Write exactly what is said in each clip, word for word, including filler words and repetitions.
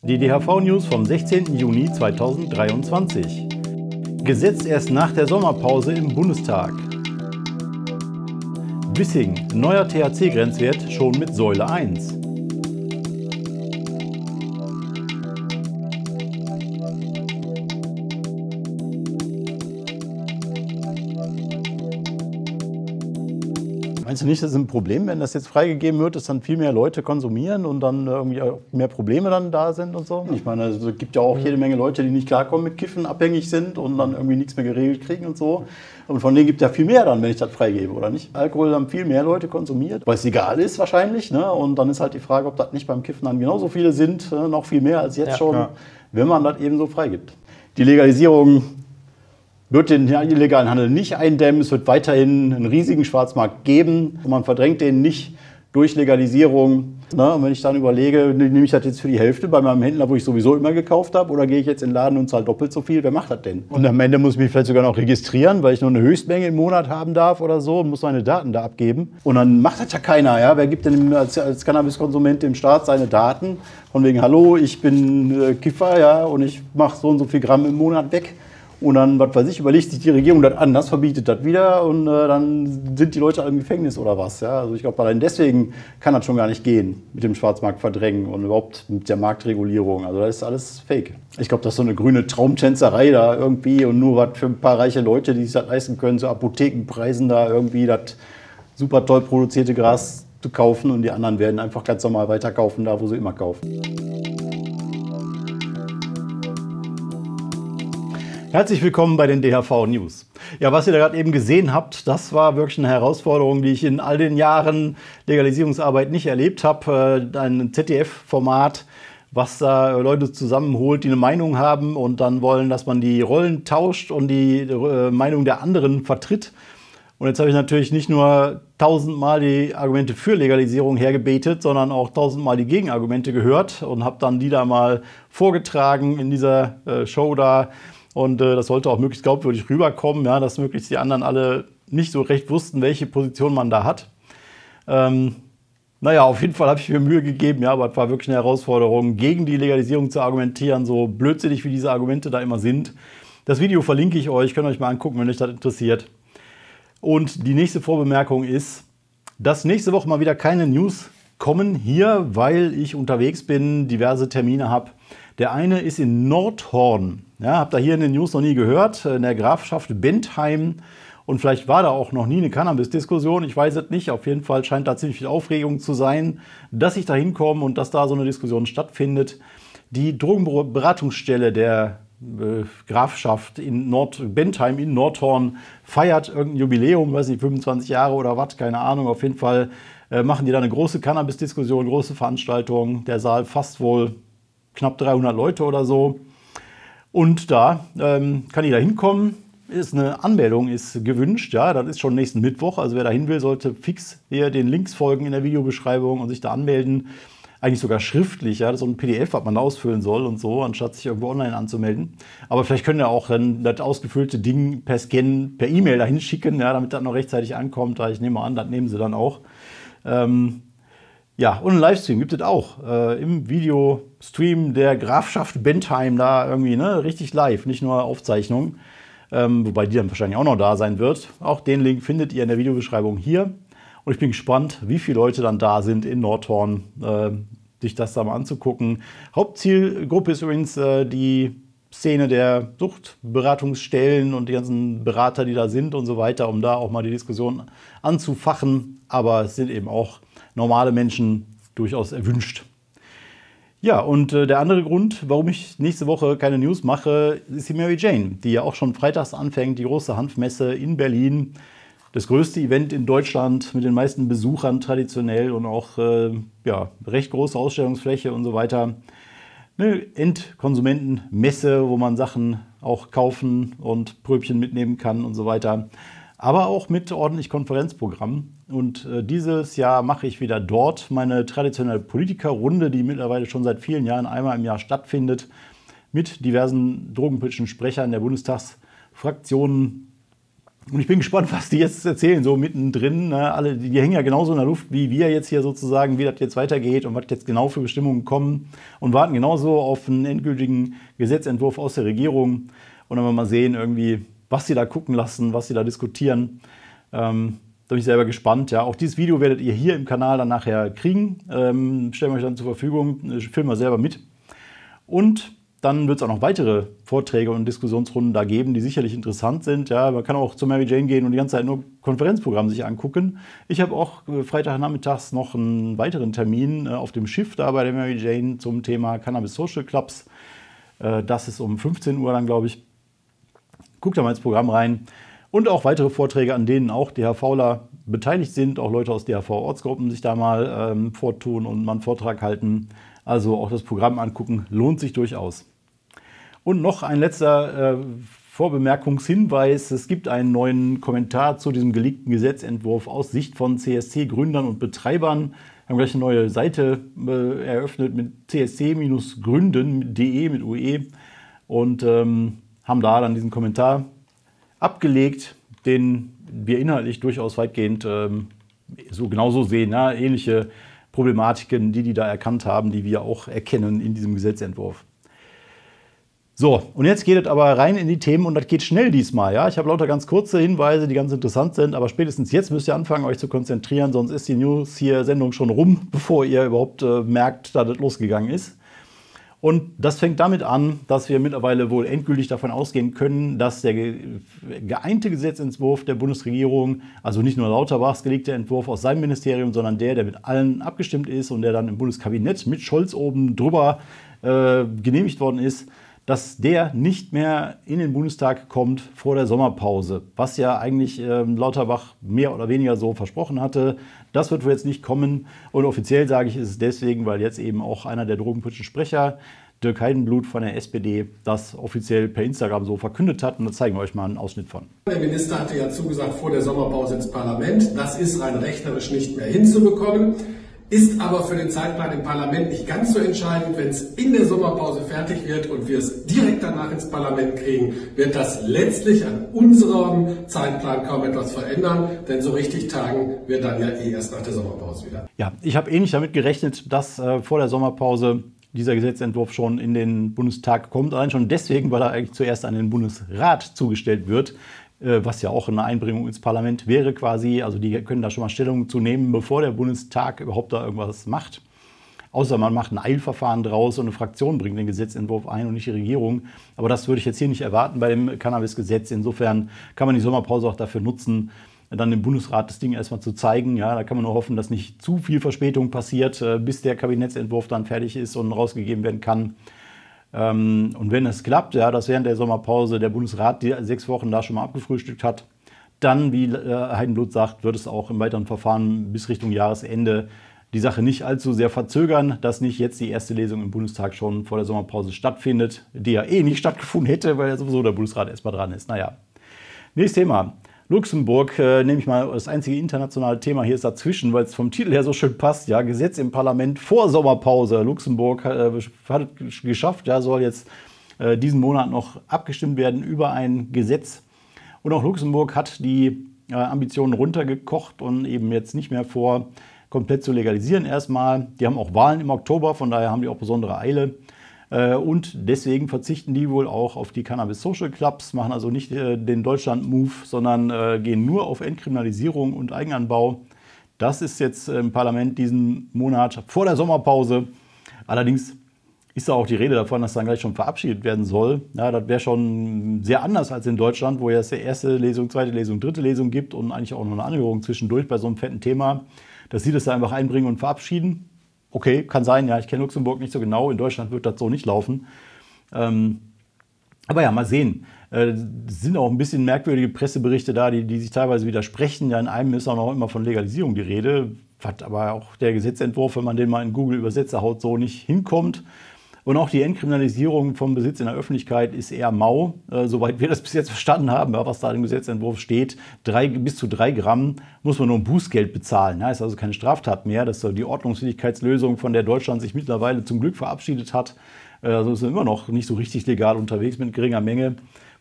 Die D H V-News vom sechzehnten Juni zweitausenddreiundzwanzig. Gesetz erst nach der Sommerpause im Bundestag. Wissing, neuer T H C-Grenzwert schon mit Säule eins. Meinst du nicht, das ist ein Problem, wenn das jetzt freigegeben wird, dass dann viel mehr Leute konsumieren und dann irgendwie auch mehr Probleme dann da sind und so? Ich meine, es gibt ja auch jede Menge Leute, die nicht klarkommen mit Kiffen, abhängig sind und dann irgendwie nichts mehr geregelt kriegen und so. Und von denen gibt es ja viel mehr dann, wenn ich das freigebe, oder nicht? Alkohol haben viel mehr Leute konsumiert, weil es legal ist wahrscheinlich, ne? Und dann ist halt die Frage, ob das nicht beim Kiffen dann genauso viele sind, noch viel mehr als jetzt ja, schon, klar. Wenn man das eben so freigibt. Die Legalisierung wird den illegalen Handel nicht eindämmen, es wird weiterhin einen riesigen Schwarzmarkt geben. Man verdrängt den nicht durch Legalisierung. Na, und wenn ich dann überlege, nehme ich das jetzt für die Hälfte bei meinem Händler, wo ich sowieso immer gekauft habe, oder gehe ich jetzt in den Laden und zahle doppelt so viel, wer macht das denn? Und am Ende muss ich mich vielleicht sogar noch registrieren, weil ich nur eine Höchstmenge im Monat haben darf oder so und muss meine Daten da abgeben. Und dann macht das ja keiner. Ja? Wer gibt denn als, als Cannabiskonsument dem Staat seine Daten? Von wegen, hallo, ich bin äh, Kiffer, ja, und ich mache so und so viel Gramm im Monat weg. Und dann, was weiß ich, überlegt sich die Regierung das anders, verbietet das wieder und äh, dann sind die Leute alle im Gefängnis oder was. Ja? Also ich glaube, allein deswegen kann das schon gar nicht gehen mit dem Schwarzmarkt verdrängen und überhaupt mit der Marktregulierung. Also das ist alles fake. Ich glaube, das ist so eine grüne Traumtänzerei da irgendwie und nur was für ein paar reiche Leute, die sich das leisten können, zu Apothekenpreisen da irgendwie das super toll produzierte Gras zu kaufen und die anderen werden einfach ganz normal weiterkaufen, da wo sie immer kaufen. Herzlich willkommen bei den D H V-News. Ja, was ihr da gerade eben gesehen habt, das war wirklich eine Herausforderung, die ich in all den Jahren Legalisierungsarbeit nicht erlebt habe. Ein Z D F-Format, was da Leute zusammenholt, die eine Meinung haben und dann wollen, dass man die Rollen tauscht und die Meinung der anderen vertritt. Und jetzt habe ich natürlich nicht nur tausendmal die Argumente für Legalisierung hergebetet, sondern auch tausendmal die Gegenargumente gehört und habe dann die da mal vorgetragen in dieser Show da. Und äh, das sollte auch möglichst glaubwürdig rüberkommen, ja, dass möglichst die anderen alle nicht so recht wussten, welche Position man da hat. Ähm, naja, auf jeden Fall habe ich mir Mühe gegeben, ja, aber es war wirklich eine Herausforderung, gegen die Legalisierung zu argumentieren, so blödsinnig wie diese Argumente da immer sind. Das Video verlinke ich euch, könnt ihr euch mal angucken, wenn euch das interessiert. Und die nächste Vorbemerkung ist, dass nächste Woche mal wieder keine News kommen hier, weil ich unterwegs bin, diverse Termine habe. Der eine ist in Nordhorn. Ja, habt ihr hier in den News noch nie gehört, in der Grafschaft Bentheim. Und vielleicht war da auch noch nie eine Cannabis-Diskussion, ich weiß es nicht. Auf jeden Fall scheint da ziemlich viel Aufregung zu sein, dass ich da hinkomme und dass da so eine Diskussion stattfindet. Die Drogenberatungsstelle der äh, Grafschaft in Nord Bentheim in Nordhorn feiert irgendein Jubiläum, weiß nicht, fünfundzwanzig Jahre oder was, keine Ahnung. Auf jeden Fall äh, machen die da eine große Cannabis-Diskussion, große Veranstaltung. Der Saal fasst wohl knapp dreihundert Leute oder so. Und da ähm, kann ich da hinkommen, ist eine Anmeldung ist gewünscht, ja, das ist schon nächsten Mittwoch, also wer da hin will, sollte fix hier den Links folgen in der Videobeschreibung und sich da anmelden, eigentlich sogar schriftlich, ja, das ist so ein P D F, was man ausfüllen soll und so, anstatt sich irgendwo online anzumelden, aber vielleicht können ja auch dann das ausgefüllte Ding per Scan, per E-Mail dahin schicken, ja, damit das noch rechtzeitig ankommt, ich nehme an, das nehmen sie dann auch. Ähm, Ja, und einen Livestream gibt es auch. Äh, Im Videostream der Grafschaft Bentheim da irgendwie, ne? Richtig live, nicht nur Aufzeichnung. Ähm, wobei die dann wahrscheinlich auch noch da sein wird. Auch den Link findet ihr in der Videobeschreibung hier. Und ich bin gespannt, wie viele Leute dann da sind in Nordhorn, äh, sich das da mal anzugucken. Hauptzielgruppe ist übrigens äh, die Szene der Suchtberatungsstellen und die ganzen Berater, die da sind und so weiter, um da auch mal die Diskussion anzufachen. Aber es sind eben auch normale Menschen durchaus erwünscht. Ja, und äh, der andere Grund, warum ich nächste Woche keine News mache, ist die Mary Jane, die ja auch schon freitags anfängt, die große Hanfmesse in Berlin. Das größte Event in Deutschland mit den meisten Besuchern traditionell und auch äh, ja, recht große Ausstellungsfläche und so weiter. Eine Endkonsumentenmesse, wo man Sachen auch kaufen und Pröbchen mitnehmen kann und so weiter. Aber auch mit ordentlich Konferenzprogramm. Und äh, dieses Jahr mache ich wieder dort meine traditionelle Politikerrunde, die mittlerweile schon seit vielen Jahren einmal im Jahr stattfindet, mit diversen drogenpolitischen Sprechern der Bundestagsfraktionen. Und ich bin gespannt, was die jetzt erzählen, so mittendrin. Ne? Alle, die hängen ja genauso in der Luft wie wir jetzt hier sozusagen, wie das jetzt weitergeht und was jetzt genau für Bestimmungen kommen und warten genauso auf einen endgültigen Gesetzentwurf aus der Regierung. Und dann werden wir mal sehen, irgendwie, was sie da gucken lassen, was sie da diskutieren. Ähm, da bin ich selber gespannt. Ja. Auch dieses Video werdet ihr hier im Kanal dann nachher kriegen. Ähm, stellen wir euch dann zur Verfügung, filmen wir selber mit. Und dann wird es auch noch weitere Vorträge und Diskussionsrunden da geben, die sicherlich interessant sind. Ja, man kann auch zu Mary Jane gehen und die ganze Zeit nur Konferenzprogramm sich angucken. Ich habe auch freitagnachmittags noch einen weiteren Termin auf dem Schiff da bei der Mary Jane zum Thema Cannabis Social Clubs. Das ist um fünfzehn Uhr dann, glaube ich. Guckt da mal ins Programm rein. Und auch weitere Vorträge, an denen auch DHVler beteiligt sind, auch Leute aus D H V-Ortsgruppen sich da mal ähm, vortun und mal einen Vortrag halten. Also auch das Programm angucken, lohnt sich durchaus. Und noch ein letzter äh, Vorbemerkungshinweis. Es gibt einen neuen Kommentar zu diesem geleakten Gesetzentwurf aus Sicht von C S C-Gründern und Betreibern. Wir haben gleich eine neue Seite äh, eröffnet mit c s c Bindestrich gründen Punkt de mit U E und ähm, haben da dann diesen Kommentar abgelegt, den wir inhaltlich durchaus weitgehend ähm, so genauso sehen, ja, ähnliche Problematiken, die die da erkannt haben, die wir auch erkennen in diesem Gesetzentwurf. So, und jetzt geht es aber rein in die Themen und das geht schnell diesmal. Ja? Ich habe lauter ganz kurze Hinweise, die ganz interessant sind, aber spätestens jetzt müsst ihr anfangen, euch zu konzentrieren, sonst ist die News hier Sendung schon rum, bevor ihr überhaupt äh, merkt, dass das losgegangen ist. Und das fängt damit an, dass wir mittlerweile wohl endgültig davon ausgehen können, dass der geeinte Gesetzentwurf der Bundesregierung, also nicht nur Lauterbachs gelegter Entwurf aus seinem Ministerium, sondern der, der mit allen abgestimmt ist und der dann im Bundeskabinett mit Scholz oben drüber äh, genehmigt worden ist, dass der nicht mehr in den Bundestag kommt vor der Sommerpause. Was ja eigentlich äh, Lauterbach mehr oder weniger so versprochen hatte. Das wird wohl jetzt nicht kommen. Und offiziell sage ich, ist es deswegen, weil jetzt eben auch einer der drogenpolitischen Sprecher, Dirk Heidenblut von der S P D, das offiziell per Instagram so verkündet hat. Und da zeigen wir euch mal einen Ausschnitt von. Der Minister hatte ja zugesagt, vor der Sommerpause ins Parlament. Das ist rein rechnerisch nicht mehr hinzubekommen. Ist aber für den Zeitplan im Parlament nicht ganz so entscheidend. Wenn es in der Sommerpause fertig wird und wir es direkt danach ins Parlament kriegen, wird das letztlich an unserem Zeitplan kaum etwas verändern, denn so richtig tagen wir dann ja eh erst nach der Sommerpause wieder. Ja, ich habe eh nicht damit gerechnet, dass äh, vor der Sommerpause dieser Gesetzentwurf schon in den Bundestag kommt, allein schon deswegen, weil er eigentlich zuerst an den Bundesrat zugestellt wird, was ja auch eine Einbringung ins Parlament wäre quasi. Also die können da schon mal Stellung zu nehmen, bevor der Bundestag überhaupt da irgendwas macht. Außer man macht ein Eilverfahren draus und eine Fraktion bringt den Gesetzentwurf ein und nicht die Regierung. Aber das würde ich jetzt hier nicht erwarten bei dem Cannabis-Gesetz. Insofern kann man die Sommerpause auch dafür nutzen, dann dem Bundesrat das Ding erstmal zu zeigen. Ja, da kann man nur hoffen, dass nicht zu viel Verspätung passiert, bis der Kabinettsentwurf dann fertig ist und rausgegeben werden kann. Und wenn es klappt, ja, dass während der Sommerpause der Bundesrat die sechs Wochen da schon mal abgefrühstückt hat, dann, wie Heidenblut sagt, wird es auch im weiteren Verfahren bis Richtung Jahresende die Sache nicht allzu sehr verzögern, dass nicht jetzt die erste Lesung im Bundestag schon vor der Sommerpause stattfindet, die ja eh nicht stattgefunden hätte, weil ja sowieso der Bundesrat erstmal dran ist. Naja, nächstes Thema. Luxemburg, äh, nehme ich mal das einzige internationale Thema hier ist dazwischen, weil es vom Titel her so schön passt. Ja, Gesetz im Parlament vor Sommerpause. Luxemburg äh, hat es geschafft, ja, soll jetzt äh, diesen Monat noch abgestimmt werden über ein Gesetz. Und auch Luxemburg hat die äh, Ambitionen runtergekocht und eben jetzt nicht mehr vor, komplett zu legalisieren erstmal. Die haben auch Wahlen im Oktober, von daher haben die auch besondere Eile. Und deswegen verzichten die wohl auch auf die Cannabis Social Clubs, machen also nicht äh, den Deutschland-Move, sondern äh, gehen nur auf Entkriminalisierung und Eigenanbau. Das ist jetzt im Parlament diesen Monat vor der Sommerpause. Allerdings ist da auch die Rede davon, dass dann gleich schon verabschiedet werden soll. Ja, das wäre schon sehr anders als in Deutschland, wo ja es erste Lesung, zweite Lesung, dritte Lesung gibt und eigentlich auch noch eine Anhörung zwischendurch bei so einem fetten Thema, dass sie das da einfach einbringen und verabschieden. Okay, kann sein, ja, ich kenne Luxemburg nicht so genau, in Deutschland wird das so nicht laufen. Ähm, aber ja, mal sehen. Äh, sind auch ein bisschen merkwürdige Presseberichte da, die, die sich teilweise widersprechen. Ja, in einem ist auch noch immer von Legalisierung die Rede, was aber auch der Gesetzentwurf, wenn man den mal in Google Übersetzer haut, so nicht hinkommt. Und auch die Entkriminalisierung vom Besitz in der Öffentlichkeit ist eher mau, äh, soweit wir das bis jetzt verstanden haben, ja, was da im Gesetzentwurf steht. Drei, bis zu drei Gramm muss man nur ein Bußgeld bezahlen. Ja, ist also keine Straftat mehr. Das ist so die Ordnungswidrigkeitslösung, von der Deutschland sich mittlerweile zum Glück verabschiedet hat. Äh, also ist immer noch nicht so richtig legal unterwegs mit geringer Menge.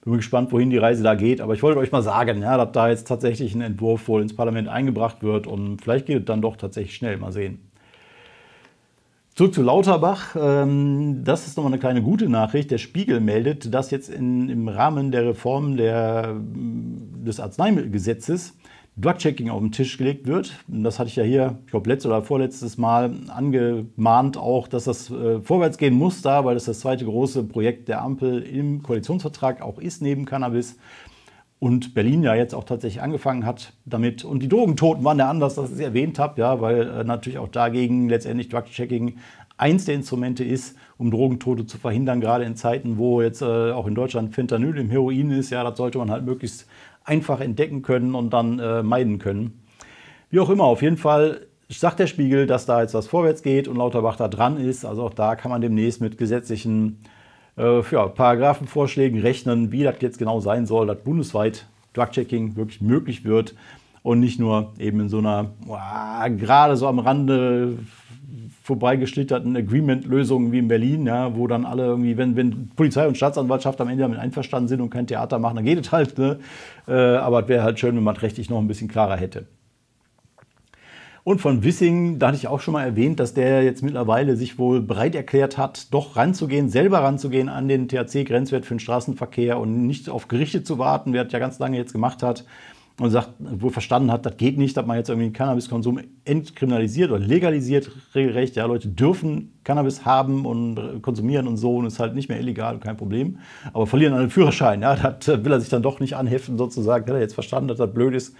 Bin gespannt, wohin die Reise da geht. Aber ich wollte euch mal sagen, ja, dass da jetzt tatsächlich ein Entwurf wohl ins Parlament eingebracht wird. Und vielleicht geht es dann doch tatsächlich schnell. Mal sehen. Zurück zu Lauterbach. Das ist nochmal eine kleine gute Nachricht. Der Spiegel meldet, dass jetzt in, im Rahmen der Reform der, des Arzneimittelgesetzes Drug-Checking auf den Tisch gelegt wird. Das hatte ich ja hier, ich glaube, letztes oder vorletztes Mal angemahnt auch, dass das äh, vorwärts gehen muss da, weil das das zweite große Projekt der Ampel im Koalitionsvertrag auch ist, neben Cannabis. Und Berlin ja jetzt auch tatsächlich angefangen hat damit. Und die Drogentoten waren ja anders, dass ich es erwähnt habe, ja, weil äh, natürlich auch dagegen letztendlich Drug-Checking eins der Instrumente ist, um Drogentote zu verhindern, gerade in Zeiten, wo jetzt äh, auch in Deutschland Fentanyl im Heroin ist. Ja, das sollte man halt möglichst einfach entdecken können und dann äh, meiden können. Wie auch immer, auf jeden Fall sagt der Spiegel, dass da jetzt was vorwärts geht und Lauterbach da dran ist. Also auch da kann man demnächst mit gesetzlichen äh, ja, Paragraphenvorschlägen rechnen, wie das jetzt genau sein soll, dass bundesweit Drug-Checking wirklich möglich wird und nicht nur eben in so einer wow, gerade so am Rande vorbeigeschlitterten Agreement-Lösungen wie in Berlin, ja, wo dann alle irgendwie, wenn, wenn Polizei und Staatsanwaltschaft am Ende damit einverstanden sind und kein Theater machen, dann geht es halt. Ne? Äh, aber es wäre halt schön, wenn man es rechtlich noch ein bisschen klarer hätte. Und von Wissing, da hatte ich auch schon mal erwähnt, dass der jetzt mittlerweile sich wohl bereit erklärt hat, doch ranzugehen, selber ranzugehen an den T H C-Grenzwert für den Straßenverkehr und nicht auf Gerichte zu warten, wer das ja ganz lange jetzt gemacht hat. Und sagt, wo verstanden hat, das geht nicht, dass man jetzt irgendwie den Cannabiskonsum entkriminalisiert oder legalisiert regelrecht. Ja, Leute dürfen Cannabis haben und konsumieren und so und ist halt nicht mehr illegal, kein Problem. Aber verlieren einen Führerschein, ja, das will er sich dann doch nicht anheften sozusagen. Hat er jetzt verstanden, dass das blöd ist.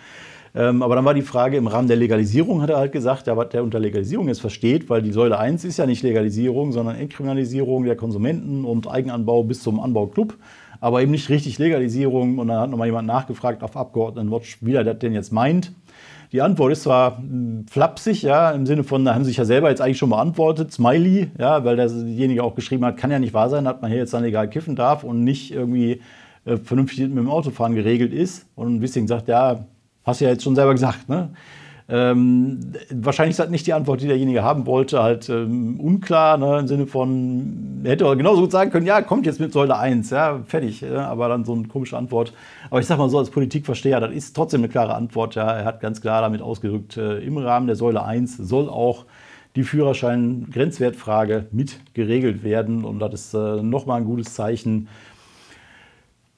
Ähm, aber dann war die Frage, im Rahmen der Legalisierung hat er halt gesagt, ja, was der unter Legalisierung jetzt versteht, weil die Säule eins ist ja nicht Legalisierung, sondern Entkriminalisierung der Konsumenten und Eigenanbau bis zum Anbauclub. Aber eben nicht richtig Legalisierung. Und dann hat nochmal jemand nachgefragt auf Abgeordnetenwatch, wie er das denn jetzt meint. Die Antwort ist zwar flapsig, ja, im Sinne von, da haben sie sich ja selber jetzt eigentlich schon beantwortet, Smiley, ja, weil derjenige auch geschrieben hat, kann ja nicht wahr sein, dass man hier jetzt dann legal kiffen darf und nicht irgendwie äh, vernünftig mit dem Autofahren geregelt ist. Und Wissing sagt, ja, hast du ja jetzt schon selber gesagt, ne? Ähm, wahrscheinlich ist das nicht die Antwort, die derjenige haben wollte, halt ähm, unklar, ne, im Sinne von, hätte er genauso gut sagen können, ja, kommt jetzt mit Säule eins, ja, fertig, ja, aber dann so eine komische Antwort. Aber ich sag mal so, als Politikversteher, das ist trotzdem eine klare Antwort, ja, er hat ganz klar damit ausgedrückt, äh, im Rahmen der Säule eins soll auch die Führerschein-Grenzwertfrage mit geregelt werden und das ist äh, nochmal ein gutes Zeichen.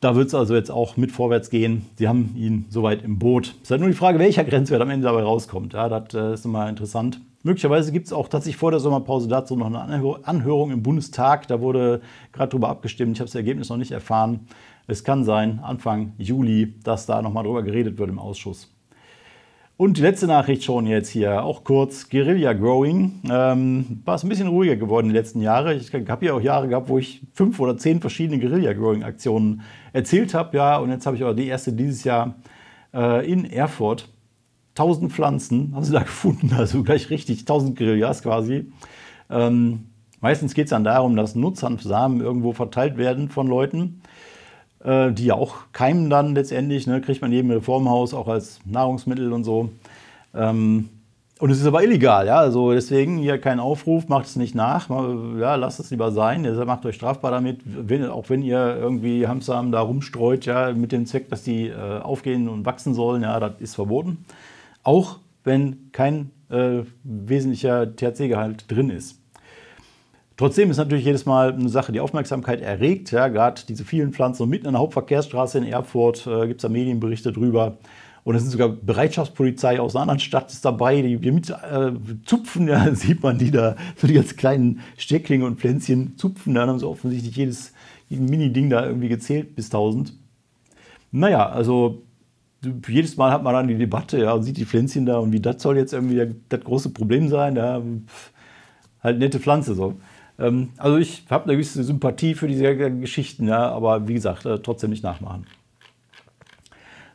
Da wird es also jetzt auch mit vorwärts gehen. Sie haben ihn soweit im Boot. Es ist halt nur die Frage, welcher Grenzwert am Ende dabei rauskommt. Ja, das äh, ist nochmal interessant. Möglicherweise gibt es auch tatsächlich vor der Sommerpause dazu noch eine Anhörung im Bundestag. Da wurde gerade drüber abgestimmt. Ich habe das Ergebnis noch nicht erfahren. Es kann sein, Anfang Juli, dass da nochmal drüber geredet wird im Ausschuss. Und die letzte Nachricht schon jetzt hier, auch kurz, Guerilla Growing. Ähm, war es ein bisschen ruhiger geworden die letzten Jahre. Ich habe ja auch Jahre gehabt, wo ich fünf oder zehn verschiedene Guerilla Growing Aktionen erzählt habe. Ja, und jetzt habe ich auch die erste dieses Jahr äh, in Erfurt. tausend Pflanzen haben sie da gefunden, also gleich richtig, tausend Guerillas quasi. Ähm, meistens geht es dann darum, dass Nutzhanfsamen irgendwo verteilt werden von Leuten, die ja auch keimen dann letztendlich, ne, kriegt man jedem Reformhaus auch als Nahrungsmittel und so. Ähm, und es ist aber illegal, ja, also deswegen hier kein Aufruf, macht es nicht nach, ja, lasst es lieber sein, deshalb macht euch strafbar damit, wenn, auch wenn ihr irgendwie Hanfsamen da rumstreut, ja, mit dem Zweck, dass die äh, aufgehen und wachsen sollen, ja, das ist verboten. Auch wenn kein äh, wesentlicher T H C-Gehalt drin ist. Trotzdem ist natürlich jedes Mal eine Sache, die Aufmerksamkeit erregt. Ja, gerade diese vielen Pflanzen und mitten an der Hauptverkehrsstraße in Erfurt äh, gibt es da Medienberichte drüber. Und es sind sogar Bereitschaftspolizei aus einer anderen Stadt ist dabei, die, die mit äh, zupfen, ja, sieht man die da, so die ganz kleinen Stecklinge und Pflänzchen zupfen. Dann haben sie offensichtlich jedes Mini-Ding da irgendwie gezählt bis tausend. Naja, also jedes Mal hat man dann die Debatte, ja, und sieht die Pflänzchen da und wie das soll jetzt irgendwie das große Problem sein. Ja, pff, halt nette Pflanze so. Also ich habe eine gewisse Sympathie für diese Geschichten, ja, aber wie gesagt, trotzdem nicht nachmachen.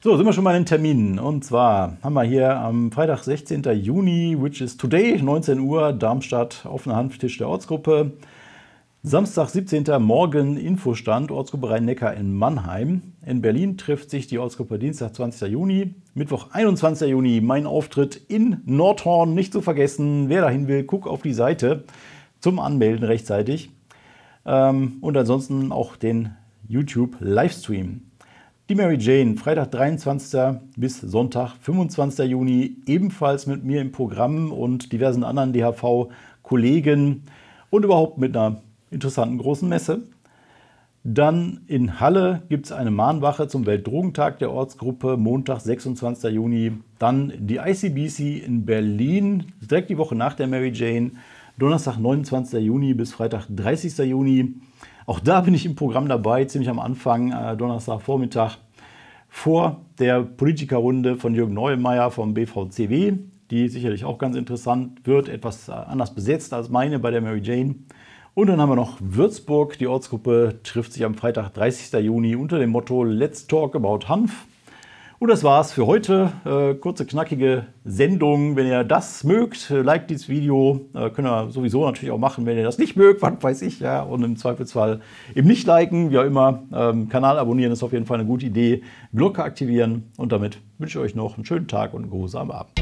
So, sind wir schon bei den Terminen. Und zwar haben wir hier am Freitag, sechzehnten Juni, which is today, neunzehn Uhr, Darmstadt, offener Hanftisch der Ortsgruppe. Samstag, siebzehnten Morgen, Infostand, Ortsgruppe Rhein-Neckar in Mannheim. In Berlin trifft sich die Ortsgruppe Dienstag, zwanzigsten Juni. Mittwoch, einundzwanzigsten Juni, mein Auftritt in Nordhorn, nicht zu vergessen. Wer dahin will, guck auf die Seite. Zum Anmelden rechtzeitig. Und ansonsten auch den YouTube-Livestream. Die Mary Jane, Freitag dreiundzwanzigsten bis Sonntag fünfundzwanzigsten Juni, ebenfalls mit mir im Programm und diversen anderen D H V-Kollegen und überhaupt mit einer interessanten großen Messe. Dann in Halle gibt es eine Mahnwache zum Weltdrogentag der Ortsgruppe, Montag, sechsundzwanzigsten Juni. Dann die I C B C in Berlin, direkt die Woche nach der Mary Jane, Donnerstag, neunundzwanzigsten Juni bis Freitag, dreißigsten Juni. Auch da bin ich im Programm dabei, ziemlich am Anfang, äh, Donnerstagvormittag, vor der Politikerrunde von Jürgen Neumeier vom B V C W, die sicherlich auch ganz interessant wird, etwas anders besetzt als meine bei der Mary Jane. Und dann haben wir noch Würzburg. Die Ortsgruppe trifft sich am Freitag, dreißigsten Juni unter dem Motto Let's Talk About Hanf. Und das war's für heute. Äh, kurze, knackige Sendung. Wenn ihr das mögt, liked dieses Video. Äh, könnt ihr sowieso natürlich auch machen, wenn ihr das nicht mögt, was weiß ich. Ja. Und im Zweifelsfall eben nicht liken, wie auch immer. Ähm, Kanal abonnieren ist auf jeden Fall eine gute Idee. Glocke aktivieren. Und damit wünsche ich euch noch einen schönen Tag und einen geruhsamen Abend.